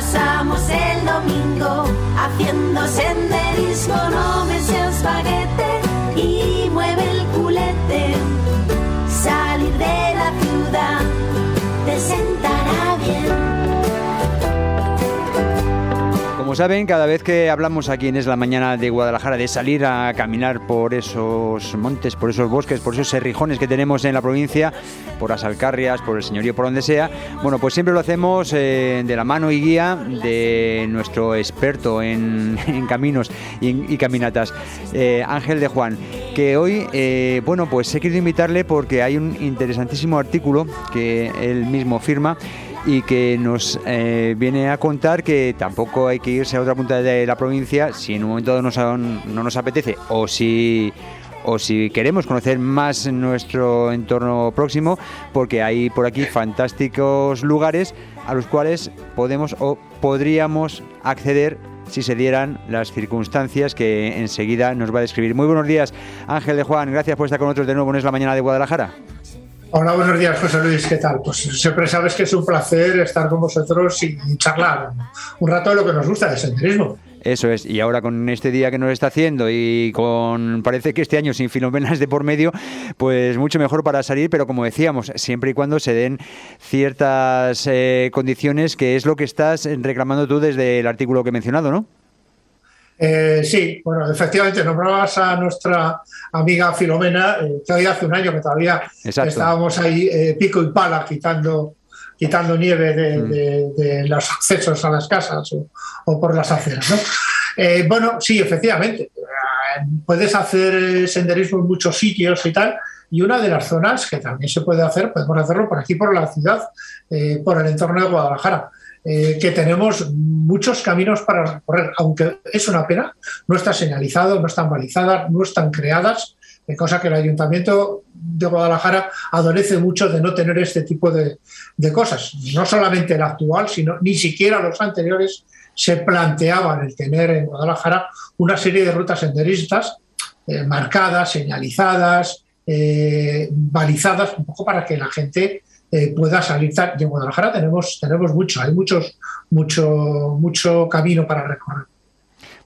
pasamos el domingo haciendo senderismo, no me seas baguete y mueve el culete. Salir de la ciudad te sentará bien. Como saben, cada vez que hablamos aquí en Es la Mañana de Guadalajara de salir a caminar por esos montes, por esos bosques, por esos serrijones que tenemos en la provincia, por las Alcarrias, por el Señorío, por donde sea, bueno, pues siempre lo hacemos de la mano y guía de nuestro experto en caminos y caminatas, Ángel de Juan, que hoy, bueno, pues he querido invitarle porque hay un interesantísimo artículo que él mismo firma y que nos viene a contar que tampoco hay que irse a otra punta de la provincia si en un momento dado no nos apetece o si queremos conocer más nuestro entorno próximo, porque hay por aquí fantásticos lugares a los cuales podemos o podríamos acceder si se dieran las circunstancias que enseguida nos va a describir. Muy buenos días, Ángel de Juan, gracias por estar con nosotros de nuevo en Es la Mañana de Guadalajara. Hola, buenos días, José Luis, ¿qué tal? Pues siempre sabes que es un placer estar con vosotros y charlar un rato de lo que nos gusta, el senderismo. Eso es, y ahora con este día que nos está haciendo y con, parece que este año sin filomenas de por medio, pues mucho mejor para salir, pero como decíamos, siempre y cuando se den ciertas condiciones, que es lo que estás reclamando tú desde el artículo que he mencionado, ¿no? Sí, bueno, efectivamente, nombrabas a nuestra amiga Filomena, todavía hace un año que todavía exacto. Estábamos ahí pico y pala quitando nieve de los accesos a las casas o por las aceras, ¿no? Bueno, sí, efectivamente, puedes hacer senderismo en muchos sitios y tal, y una de las zonas que también se puede hacer, podemos hacerlo por aquí, por la ciudad, por el entorno de Guadalajara. Que tenemos muchos caminos para recorrer, aunque es una pena, no está señalizado, no están balizadas, no están creadas, cosa que el Ayuntamiento de Guadalajara adolece mucho de no tener este tipo de cosas. No solamente el actual, sino ni siquiera los anteriores se planteaban el tener en Guadalajara una serie de rutas senderistas marcadas, señalizadas, balizadas, un poco para que la gente pueda salir de Guadalajara. Tenemos mucho, hay mucho camino para recorrer.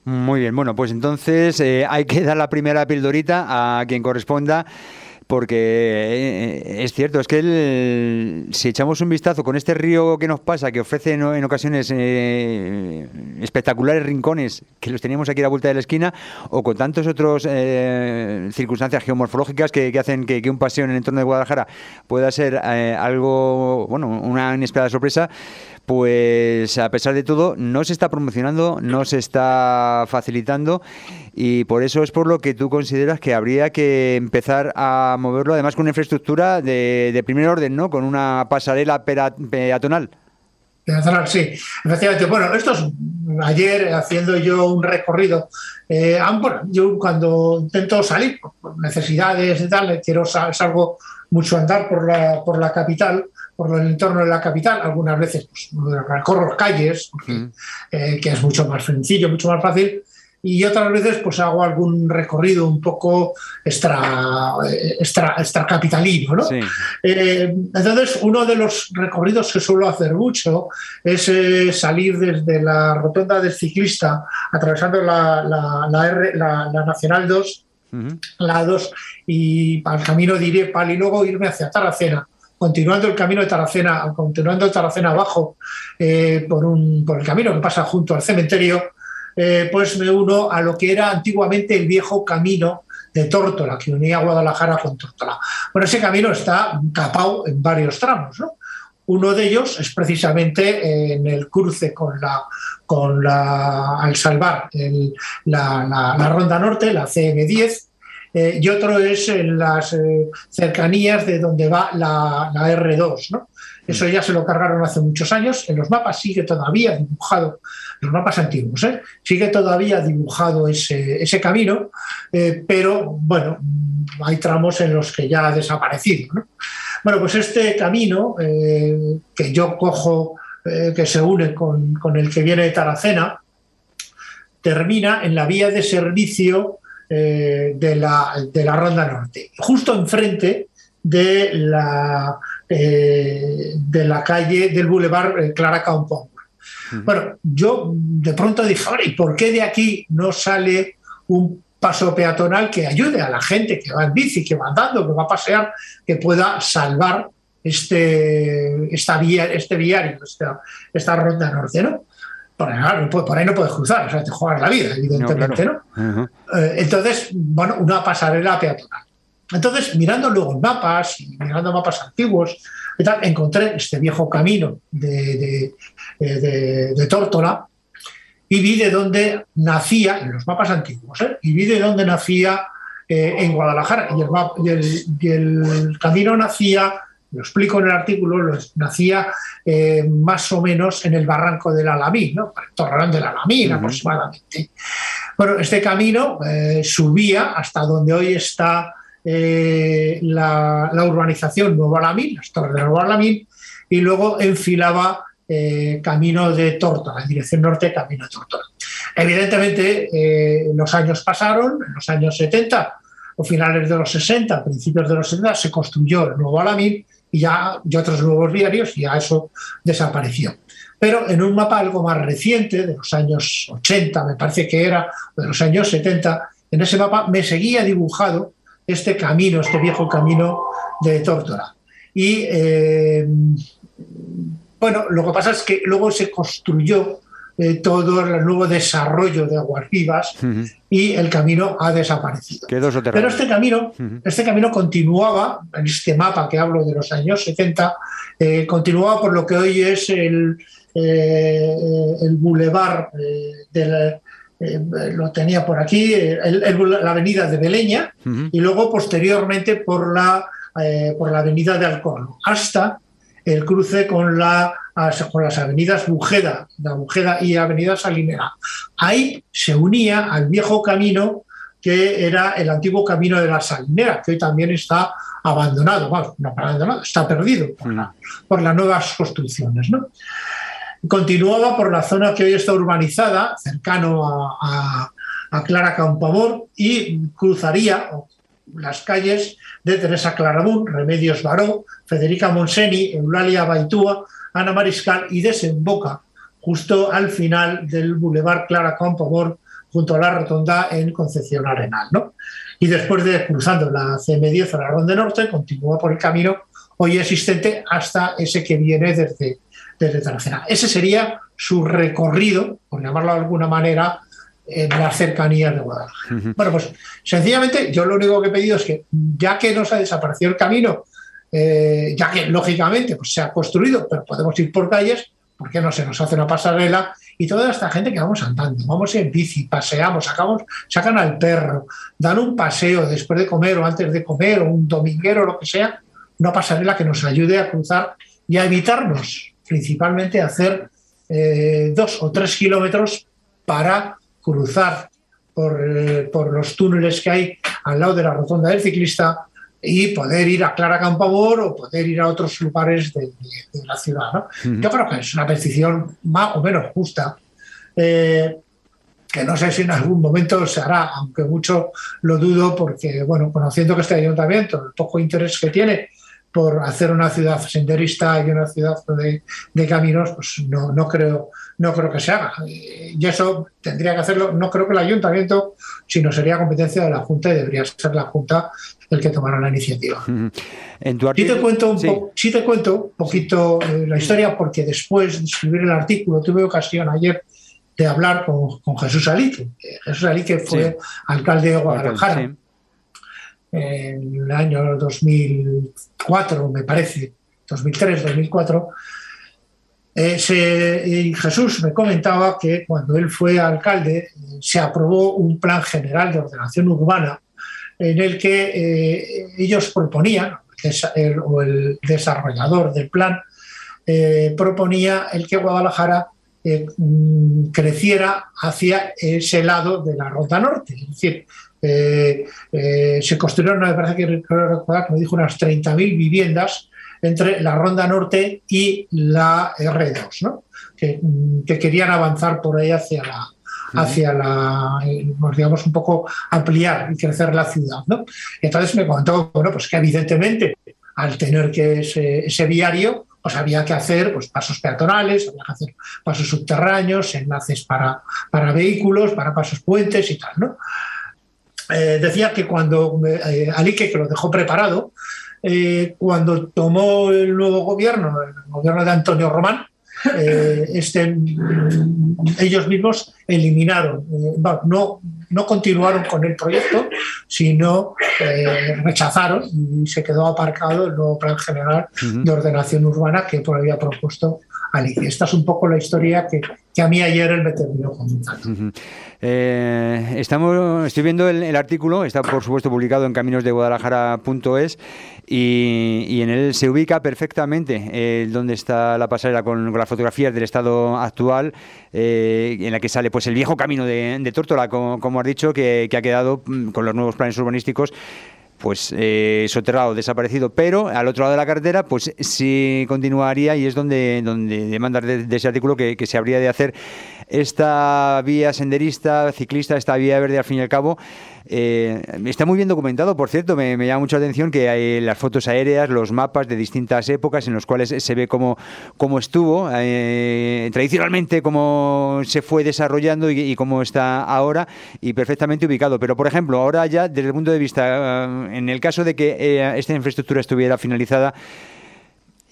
Muy bien, bueno, pues entonces hay que dar la primera pildorita a quien corresponda, porque es cierto, es que si echamos un vistazo con este río que nos pasa, que ofrece en ocasiones espectaculares rincones que los teníamos aquí a la vuelta de la esquina, o con tantos otros circunstancias geomorfológicas que hacen que un paseo en el entorno de Guadalajara pueda ser algo, bueno, una inesperada sorpresa, pues a pesar de todo no se está promocionando, no se está facilitando, y por eso es por lo que tú consideras que habría que empezar a moverlo, además con una infraestructura de primer orden, ¿no? Con una pasarela peatonal. Peatonal, sí. Efectivamente. Bueno, ayer haciendo yo un recorrido, yo cuando intento salir por necesidades y tal, salgo mucho a andar por la capital, por el entorno de la capital, algunas veces pues, recorro calles, que es mucho más sencillo, mucho más fácil, y otras veces pues hago algún recorrido un poco extracapitalino, ¿no? Sí. Entonces, uno de los recorridos que suelo hacer mucho es salir desde la rotonda del ciclista, atravesando la Nacional 2, la 2, y al camino de Irepal, y luego irme hacia Tarracena, continuando el camino de Tarracena, abajo, por el camino que pasa junto al cementerio. Pues me uno a lo que era antiguamente el viejo camino de Tórtola, que unía Guadalajara con Tórtola. Bueno, ese camino está capado en varios tramos, ¿no? Uno de ellos es precisamente en el cruce al salvar la Ronda Norte, la CM10, y otro es en las cercanías de donde va la R2, ¿no? Eso ya se lo cargaron hace muchos años. En los mapas sigue todavía dibujado, los mapas antiguos, sigue todavía dibujado ese camino, pero bueno, hay tramos en los que ya ha desaparecido, ¿no? Bueno, pues este camino que yo cojo, que se une con el que viene de Tarracena, termina en la vía de servicio de la Ronda Norte, justo enfrente de la calle del Boulevard Clara Campoamor. Bueno, yo de pronto dije, ¿y por qué de aquí no sale un paso peatonal que ayude a la gente que va en bici, que va andando, que va a pasear, que pueda salvar esta ruta norte, ¿no? Por ahí no puedes cruzar, o sea, te juegas la vida, evidentemente, ¿no? Claro. ¿No? Entonces, bueno, una pasarela peatonal. Entonces, mirando luego mapas, mirando mapas antiguos, y tal, encontré este viejo camino de Tórtola y vi de dónde nacía, en los mapas antiguos, y vi de dónde nacía en Guadalajara. Y el camino nacía, lo explico en el artículo, nacía más o menos en el barranco del Alamín, ¿no? El torreón del Alamín, aproximadamente. Bueno, este camino subía hasta donde hoy está la urbanización Nuevo Alamín, las torres de Nuevo Alamín, y luego enfilaba camino de Tórtola, en dirección norte, camino de Tórtola. Evidentemente, los años pasaron, en los años 70 o finales de los 60, principios de los 70, se construyó el Nuevo Alamín y otros nuevos viarios, y ya eso desapareció. Pero en un mapa algo más reciente, de los años 80, me parece que era, o de los años 70, en ese mapa me seguía dibujado este camino, este viejo camino de Tórtola. Y bueno, lo que pasa es que luego se construyó todo el nuevo desarrollo de Aguasquivas y el camino ha desaparecido. Pero este camino continuaba, en este mapa que hablo de los años 70, continuaba por lo que hoy es el bulevar del... lo tenía por aquí, la avenida de Beleña, y luego posteriormente por la avenida de Alcorno, hasta el cruce con las avenidas Bujeda, la Bujeda y avenida Salinera. Ahí se unía al viejo camino que era el antiguo camino de la Salinera, que hoy también está abandonado, está perdido por las nuevas construcciones, ¿no? Continuaba por la zona que hoy está urbanizada, cercano a Clara Campoamor, y cruzaría las calles de Teresa Clarabún, Remedios Baró, Federica Monseni, Eulalia Baitúa, Ana Mariscal, y desemboca justo al final del bulevar Clara Campoamor, junto a la rotonda en Concepción Arenal, ¿no? Y después de cruzando la CM10 a la Ronda Norte, continúa por el camino hoy existente hasta ese que viene desde Tarragona. Ese sería su recorrido, por llamarlo de alguna manera, en las cercanías de Guadalajara. Bueno, pues sencillamente yo lo único que he pedido es que, ya que nos ha desaparecido el camino, ya que lógicamente pues, se ha construido, pero podemos ir por calles, ¿por qué no se nos hace una pasarela? Y toda esta gente que vamos andando, vamos en bici, paseamos, sacan al perro, dan un paseo después de comer o antes de comer, o un dominguero, lo que sea, una pasarela que nos ayude a cruzar y a evitarnos principalmente hacer 2 o 3 kilómetros para cruzar por los túneles que hay al lado de la rotonda del ciclista y poder ir a Clara Campoamor o poder ir a otros lugares de la ciudad, ¿no? Yo creo que es una petición más o menos justa, que no sé si en algún momento se hará, aunque mucho lo dudo, porque bueno, conociendo que este ayuntamiento, el poco interés que tiene por hacer una ciudad senderista y una ciudad de caminos, pues no creo que se haga. Y eso tendría que hacerlo, no creo que el ayuntamiento, sino sería competencia de la Junta y debería ser la Junta el que tomara la iniciativa. ¿En tu artículo? Sí te cuento un poquito la historia, porque después de escribir el artículo tuve ocasión ayer de hablar con Jesús Alique. Jesús Alique fue alcalde de Guadalajara. Sí. En el año 2004, me parece, 2003, 2004, Jesús me comentaba que cuando él fue alcalde se aprobó un plan general de ordenación urbana en el que ellos proponían, o el desarrollador del plan proponía el que Guadalajara creciera hacia ese lado de la Ronda Norte, es decir, se construyeron, me parece que recordar, me dijo, unas 30.000 viviendas entre la Ronda Norte y la R2, ¿no? que querían avanzar por ahí hacia la digamos, un poco ampliar y crecer la ciudad, ¿no? Entonces me contó, bueno, pues que evidentemente al tener que ese viario, pues había que hacer pues, pasos peatonales, había que hacer pasos subterráneos, enlaces para vehículos, para pasos puentes y tal, ¿no? Decía que cuando Alique, que lo dejó preparado, cuando tomó el nuevo gobierno, el gobierno de Antonio Román, ellos mismos eliminaron, no continuaron con el proyecto, sino rechazaron y se quedó aparcado el nuevo plan general de ordenación urbana que había propuesto Alique. Esta es un poco la historia que a mí ayer él me terminó comentando. Estoy viendo el artículo, está por supuesto publicado en caminosdeguadalajara.es y en él se ubica perfectamente donde está la pasarela con las fotografías del estado actual, en la que sale pues el viejo camino de Tórtola, como has dicho, que ha quedado con los nuevos planes urbanísticos pues soterrado, desaparecido, pero al otro lado de la carretera pues sí continuaría, y es donde demanda de ese artículo que se habría de hacer esta vía senderista, ciclista, esta vía verde al fin y al cabo. Está muy bien documentado, por cierto, me llama mucho la atención que hay las fotos aéreas, los mapas de distintas épocas en los cuales se ve cómo estuvo tradicionalmente, cómo se fue desarrollando y cómo está ahora, y perfectamente ubicado. Pero, por ejemplo, ahora ya desde el punto de vista, en el caso de que esta infraestructura estuviera finalizada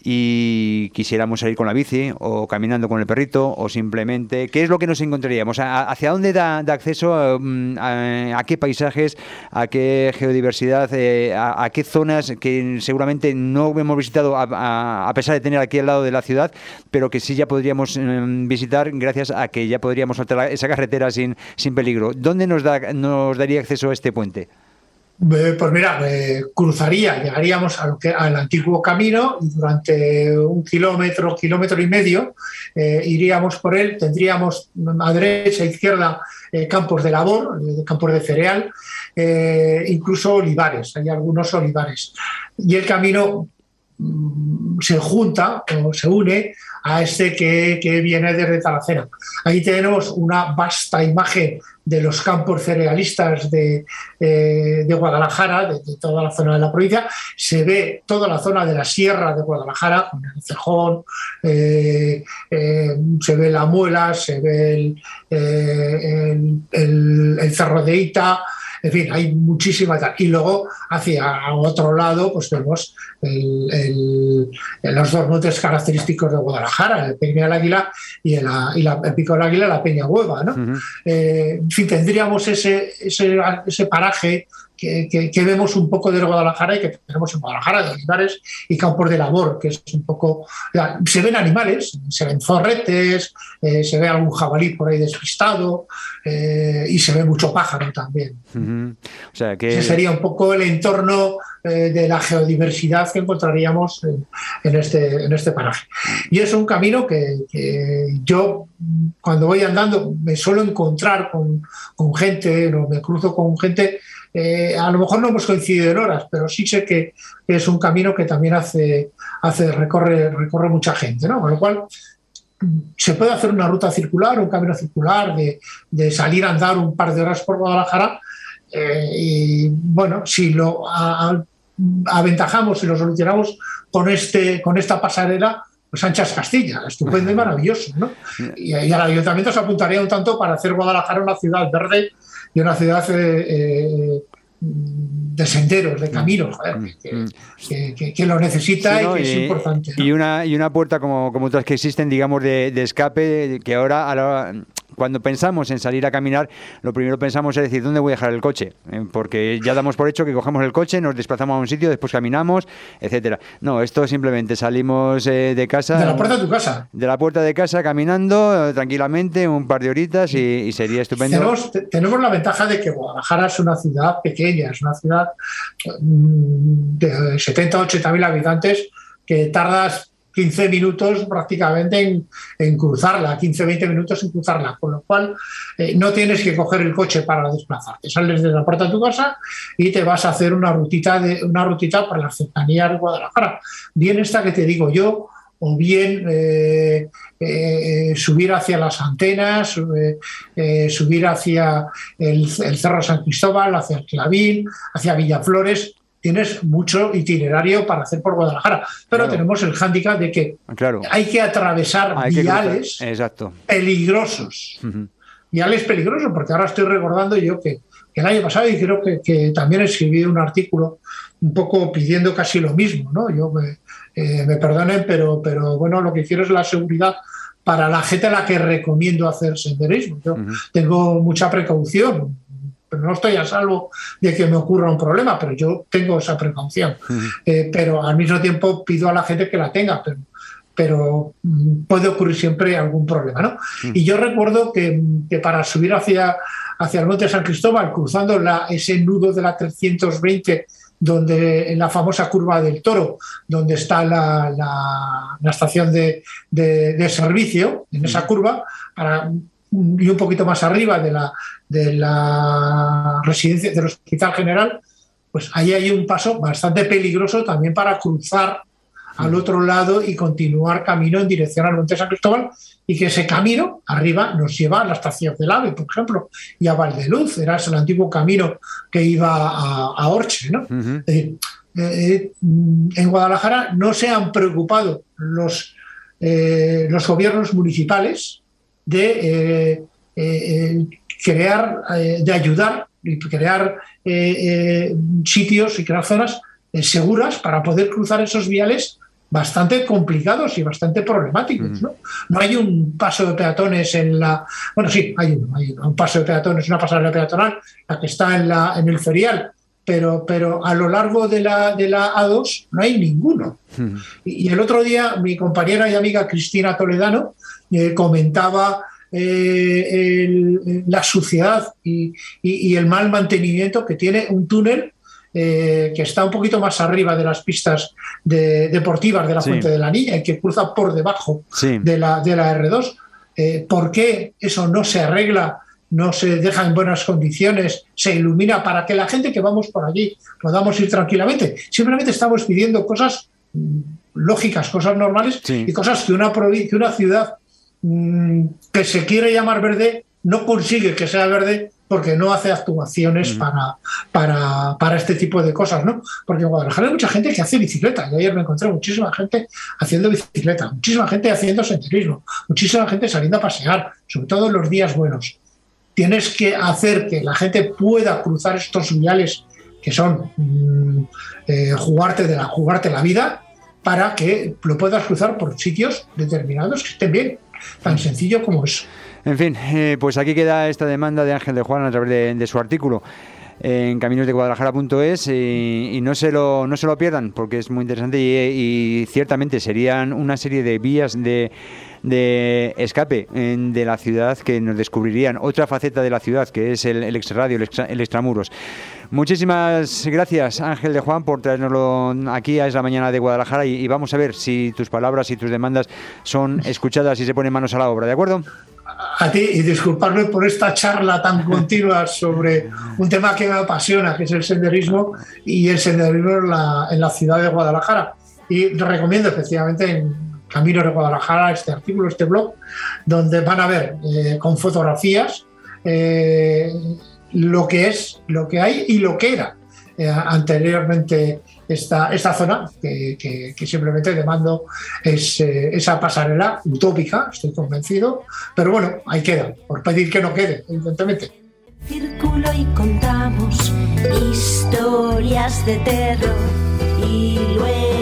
y quisiéramos salir con la bici o caminando con el perrito o simplemente, ¿qué es lo que nos encontraríamos? ¿Hacia dónde da acceso? ¿A qué paisajes? ¿A qué geodiversidad? ¿A qué zonas que seguramente no hemos visitado a pesar de tener aquí al lado de la ciudad, pero que sí ya podríamos visitar gracias a que ya podríamos saltar esa carretera sin peligro? ¿Dónde nos daría acceso a este puente? Pues mira, llegaríamos al antiguo camino y durante 1 kilómetro, 1,5 kilómetros iríamos por él. Tendríamos a derecha e izquierda campos de labor, campos de cereal, incluso olivares, hay algunos olivares. Y el camino se junta o se une a este que viene desde Talavera. Ahí tenemos una vasta imagen de los campos cerealistas de Guadalajara, de toda la zona de la provincia. Se ve toda la zona de la sierra de Guadalajara, con el Cejón, se ve la Muela, se ve el Cerro de Ita. En fin, hay muchísima tal. Y luego, hacia otro lado, pues vemos los dos montes característicos de Guadalajara, el Peña del Águila y el Pico del Águila, la Peña Hueva, ¿no? En fin, tendríamos ese paraje que vemos un poco de Guadalajara y que tenemos en Guadalajara, de olivares y campos de labor, que es un poco... Ya, se ven animales, se ven zorretes, se ve algún jabalí por ahí despistado y se ve mucho pájaro también. O sea que... Ese sería un poco el entorno de la geodiversidad que encontraríamos en este paraje. Y es un camino que yo, cuando voy andando, me suelo encontrar con gente, me cruzo con gente. A lo mejor no hemos coincidido en horas, pero sí sé que es un camino que también recorre mucha gente, ¿no? Con lo cual se puede hacer una ruta circular, un camino circular, de salir a andar un par de horas por Guadalajara y, bueno, si lo aventajamos y lo solucionamos con esta pasarela, pues Anchas Castilla, estupendo y maravilloso, ¿no? Y al ayuntamiento se apuntaría un tanto para hacer Guadalajara una ciudad verde y una ciudad de senderos, de caminos, que lo necesita, sí, ¿no? y que es importante, ¿no? Y una puerta como otras que existen, digamos, de escape, que ahora cuando pensamos en salir a caminar, lo primero pensamos es decir, ¿dónde voy a dejar el coche? Porque ya damos por hecho que cogemos el coche, nos desplazamos a un sitio, después caminamos, etcétera. No, esto simplemente salimos de casa... De la puerta de tu casa. De la puerta de casa, caminando tranquilamente un par de horitas y sería estupendo. Tenemos la ventaja de que Guadalajara es una ciudad pequeña, es una ciudad de 70 o 80.000 habitantes que tardas 15 minutos prácticamente en cruzarla, 15-20 minutos en cruzarla, con lo cual no tienes que coger el coche para desplazarte. Sales de la puerta de tu casa y te vas a hacer una rutita para las cercanías de Guadalajara. Bien esta que te digo yo, o bien subir hacia las Antenas, subir hacia el Cerro San Cristóbal, hacia el Clavín, hacia Villaflores. tienes mucho itinerario para hacer por Guadalajara, pero tenemos el hándicap de que hay que atravesar viales peligrosos. Uh-huh. Viales peligrosos, porque ahora estoy recordando yo que el año pasado, y creo que también escribí un artículo un poco pidiendo casi lo mismo, ¿no? Yo me perdonen, pero bueno, lo que quiero es la seguridad para la gente a la que recomiendo hacer senderismo. Yo tengo mucha precaución, pero no estoy a salvo de que me ocurra un problema, pero yo tengo esa precaución. Pero al mismo tiempo pido a la gente que la tenga, pero puede ocurrir siempre algún problema, ¿no? Y yo recuerdo que para subir hacia el monte San Cristóbal, cruzando ese nudo de la 320, donde en la famosa curva del Toro, donde está la estación de servicio, en esa curva, y un poquito más arriba de la residencia del Hospital General, pues ahí hay un paso bastante peligroso también para cruzar al otro lado y continuar camino en dirección al monte San Cristóbal, y que ese camino arriba nos lleva a la estación del AVE, por ejemplo, y a Valdeluz. Era el antiguo camino que iba a Orche, ¿no? Uh-huh. En Guadalajara no se han preocupado los gobiernos municipales de crear, de ayudar y crear sitios y crear zonas seguras para poder cruzar esos viales bastante complicados y bastante problemáticos, ¿no? No hay un paso de peatones en la... Bueno, sí, hay un paso de peatones, una pasarela peatonal, la que está en el Ferial, pero a lo largo de la A2 no hay ninguno. Y el otro día mi compañera y amiga Cristina Toledano comentaba la suciedad y el mal mantenimiento que tiene un túnel que está un poquito más arriba de las pistas deportivas de la Fuente de la Niña y que cruza por debajo de la R2. ¿Por qué eso no se arregla, no se deja en buenas condiciones, se ilumina para que la gente que vamos por allí podamos ir tranquilamente? Simplemente estamos pidiendo cosas lógicas, cosas normales y cosas que una ciudad que se quiere llamar verde no consigue que sea verde, porque no hace actuaciones para este tipo de cosas, ¿no? Porque en Guadalajara hay mucha gente que hace bicicleta. Yo ayer me encontré muchísima gente haciendo bicicleta, muchísima gente haciendo senderismo, muchísima gente saliendo a pasear, sobre todo en los días buenos. Tienes que hacer que la gente pueda cruzar estos viales que son jugarte la vida, para que lo puedas cruzar por sitios determinados que estén bien. Tan sencillo como eso. En fin, pues aquí queda esta demanda de Ángel de Juan a través de su artículo en caminosdeguadalajara.es, y no se lo pierdan, porque es muy interesante y ciertamente serían una serie de vías de escape de la ciudad que nos descubrirían otra faceta de la ciudad, que es el extrarradio, el extramuros. Muchísimas gracias, Ángel de Juan, por traernoslo aquí a Es la Mañana de Guadalajara, y vamos a ver si tus palabras y tus demandas son escuchadas y se ponen manos a la obra, ¿de acuerdo? A ti, y disculparme por esta charla tan continua sobre un tema que me apasiona, que es el senderismo, y el senderismo en la ciudad de Guadalajara. Y recomiendo efectivamente en Caminos de Guadalajara este artículo, este blog, donde van a ver con fotografías lo que es, lo que hay y lo que era anteriormente esta zona, que simplemente demando esa pasarela utópica, estoy convencido, pero bueno, ahí queda, por pedir que no quede, evidentemente. Círculo y contamos historias de terror y luego